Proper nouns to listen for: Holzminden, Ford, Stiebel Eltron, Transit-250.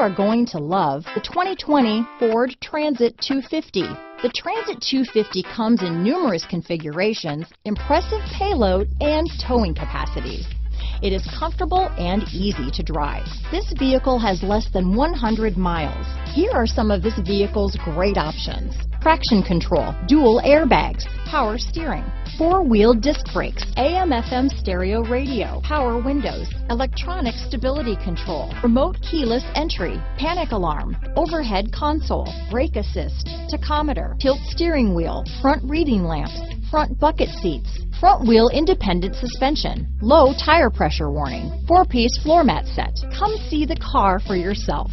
are going to love the 2020 Ford Transit 250. The Transit 250 comes in numerous configurations, impressive payload, and towing capacities. It is comfortable and easy to drive. This vehicle has less than 100 miles. Here are some of this vehicle's great options: traction control, dual airbags, power steering, four-wheel disc brakes, AM/FM stereo radio, power windows, electronic stability control, remote keyless entry, panic alarm, overhead console, brake assist, tachometer, tilt steering wheel, front reading lamps, front bucket seats, front wheel independent suspension, low tire pressure warning, four-piece floor mat set. Come see the car for yourself.